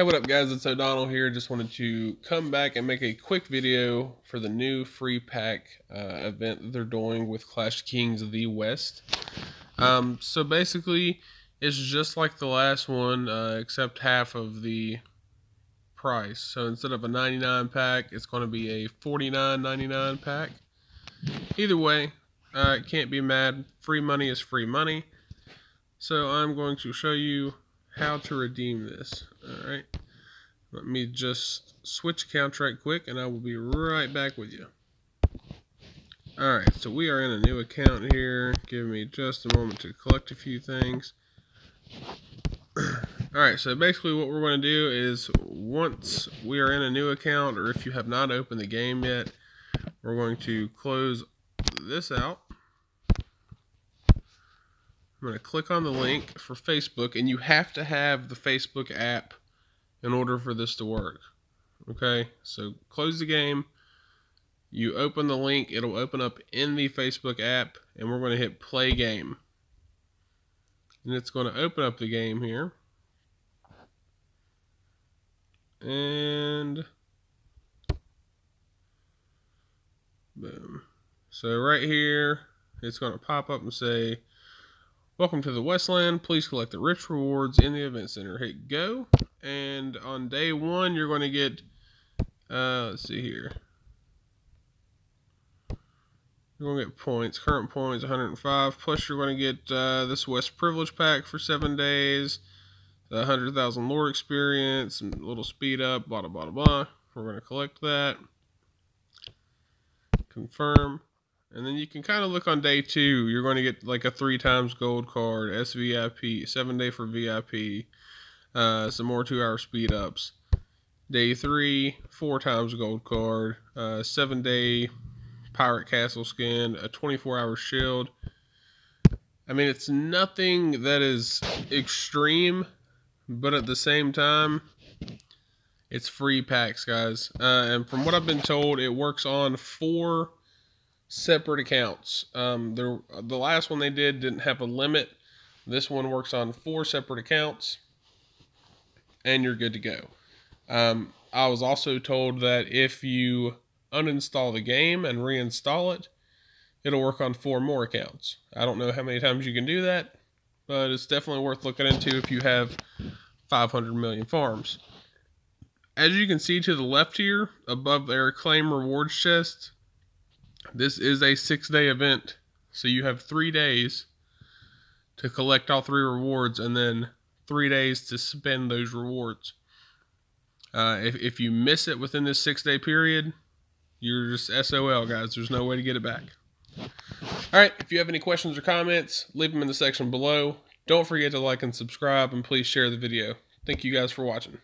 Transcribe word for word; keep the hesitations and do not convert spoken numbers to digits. Hey, what up guys, it's O'Donnell here. Just wanted to come back and make a quick video for the new free pack uh, event that they're doing with Clash of Kings The West. Um, so basically, it's just like the last one, uh, except half of the price. So instead of a ninety-nine dollars pack, it's going to be a forty-nine ninety-nine pack. Either way, uh, can't be mad. Free money is free money. So I'm going to show you how to redeem this. Alright, let me just switch accounts right quick and I will be right back with you. Alright, so we are in a new account here. Give me just a moment to collect a few things. Alright, so basically what we're going to do is, once we are in a new account, or if you have not opened the game yet, we're going to close this out. I'm going to click on the link for Facebook, and you have to have the Facebook app in order for this to work. Okay, so close the game, you open the link, it'll open up in the Facebook app, and we're going to hit play game. And it's going to open up the game here. And boom. So right here, it's going to pop up and say, "Welcome to the Westland. Please collect the rich rewards in the event center." Hit go, and on day one, you're going to get, uh, let's see here, you're going to get points, current points, one hundred five, plus you're going to get uh, this West Privilege Pack for seven days, one hundred thousand lore experience, and a little speed up, blah, blah, blah, blah. We're going to collect that, confirm. And then you can kind of look on day two. You're going to get like a three times gold card, S V I P, seven day for V I P, uh, some more two hour speed ups. Day three, four times gold card, uh, seven day pirate castle skin, a twenty-four hour shield. I mean, it's nothing that is extreme, but at the same time, it's free packs, guys. Uh, and from what I've been told, it works on four separate accounts. Um, the, the last one they did didn't have a limit. This one works on four separate accounts, and you're good to go. Um, I was also told that if you uninstall the game and reinstall it, it'll work on four more accounts. I don't know how many times you can do that, but it's definitely worth looking into if you have five hundred million farms. As you can see to the left here, above their claim rewards chest, this is a six day event, so you have three days to collect all three rewards, and then three days to spend those rewards. Uh, if, if you miss it within this six day period, you're just S O L, guys. There's no way to get it back. Alright, if you have any questions or comments, leave them in the section below. Don't forget to like and subscribe, and please share the video. Thank you guys for watching.